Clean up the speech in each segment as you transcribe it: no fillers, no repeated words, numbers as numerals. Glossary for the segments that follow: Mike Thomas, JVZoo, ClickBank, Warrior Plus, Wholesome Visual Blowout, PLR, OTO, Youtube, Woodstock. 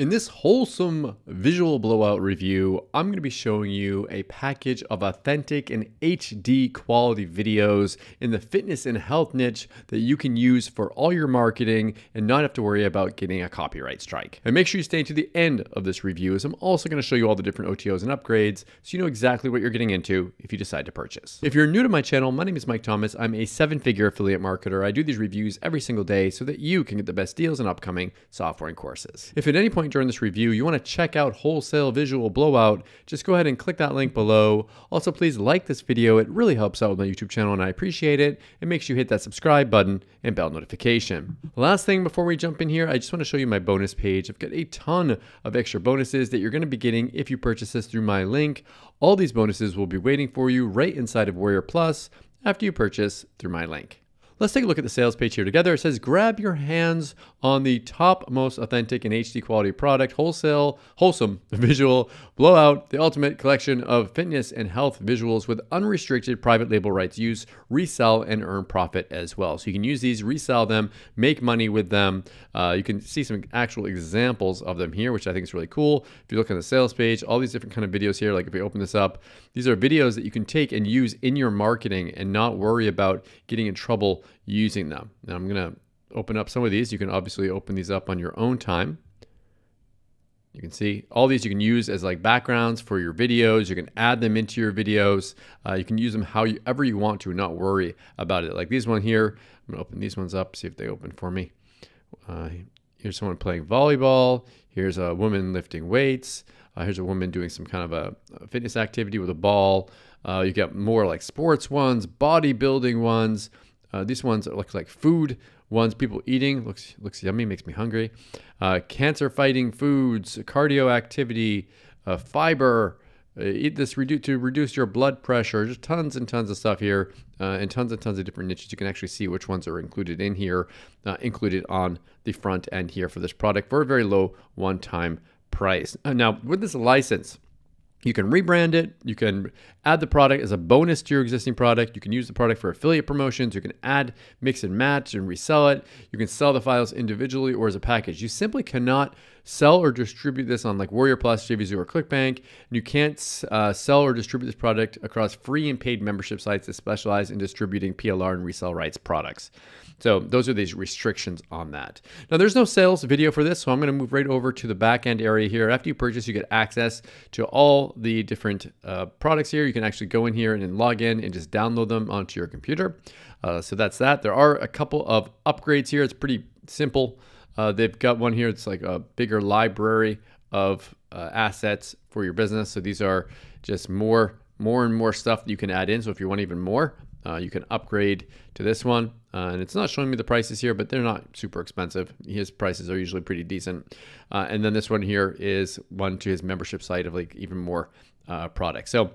In this Wholesome Visual Blowout review, I'm going to be showing you a package of authentic and HD quality videos in the fitness and health niche that you can use for all your marketing and not have to worry about getting a copyright strike. And make sure you stay to the end of this review, as I'm also going to show you all the different OTOs and upgrades so you know exactly what you're getting into if you decide to purchase. If you're new to my channel, my name is Mike Thomas. I'm a 7-figure affiliate marketer. I do these reviews every single day so that you can get the best deals on upcoming software and courses. If at any point during this review you want to check out Wholesome Visual Blowout, just go ahead and click that link below. Also, please like this video. It really helps out with my YouTube channel and I appreciate it. And make sure you hit that subscribe button and bell notification. Last thing before we jump in here, I just want to show you my bonus page. I've got a ton of extra bonuses that you're going to be getting if you purchase this through my link. All these bonuses will be waiting for you right inside of Warrior Plus after you purchase through my link. Let's take a look at the sales page here together. It says, grab your hands on the top most authentic and HD quality product, Wholesome Visual Blowout, the ultimate collection of fitness and health visuals with unrestricted private label rights use, resell, and earn profit as well. So you can use these, resell them, make money with them. You can see some actual examples of them here, which I think is really cool. If you look on the sales page, all these different kind of videos here, like if we open this up, these are videos that you can take and use in your marketing and not worry about getting in trouble using them. Now I'm going to open up some of these. You can obviously open these up on your own time. You can see all these you can use as like backgrounds for your videos. You can add them into your videos. You can use them however you want to, not worry about it. Like these one here, I'm gonna open these ones up, see if they open for me. Here's someone playing volleyball. Here's a woman lifting weights. Here's a woman doing some kind of a fitness activity with a ball. You got more like sports ones, bodybuilding ones. These ones look like food ones, people eating, looks yummy, makes me hungry. Cancer fighting foods, cardio activity, fiber, eat this to reduce your blood pressure. Just tons and tons of stuff here, and tons of different niches. You can actually see which ones are included in here, included on the front end here for this product for a very low one-time price. Now with this license, you can rebrand it, you can add the product as a bonus to your existing product, you can use the product for affiliate promotions, you can add, mix and match and resell it, you can sell the files individually or as a package. You simply cannot sell or distribute this on like Warrior Plus, JVZoo, or ClickBank, and you can't sell or distribute this product across free and paid membership sites that specialize in distributing PLR and resell rights products. So those are these restrictions on that. Now there's no sales video for this, so I'm gonna move right over to the back end area here. After you purchase, you get access to all the different products here. You can actually go in here and then log in and just download them onto your computer. So that's that. There are a couple of upgrades here. It's pretty simple. They've got one here. It's like a bigger library of assets for your business. So these are just more and more stuff that you can add in. So if you want even more, you can upgrade to this one. And it's not showing me the prices here, but they're not super expensive. His prices are usually pretty decent. And then this one here is one to his membership site of like even more products. So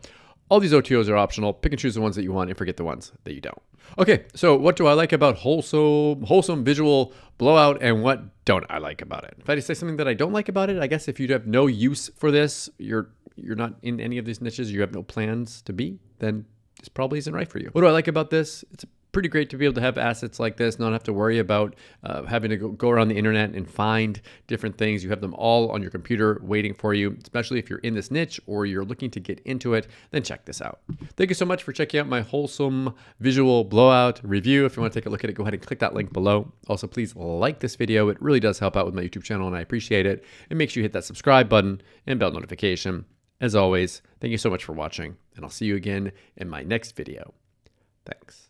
all these OTOs are optional. Pick and choose the ones that you want and forget the ones that you don't. Okay, so what do I like about Wholesome Visual Blowout and what don't I like about it? If I had to say something that I don't like about it, I guess if you have no use for this, you're not in any of these niches, you have no plans to be, then this probably isn't right for you. What do I like about this? It's pretty great to be able to have assets like this, not have to worry about having to go around the internet and find different things. You have them all on your computer waiting for you, especially if you're in this niche or you're looking to get into it, then check this out. Thank you so much for checking out my Wholesome Visual Blowout review. If you want to take a look at it, go ahead and click that link below. Also, please like this video. It really does help out with my YouTube channel and I appreciate it. And make sure you hit that subscribe button and bell notification. As always, thank you so much for watching and I'll see you again in my next video. Thanks.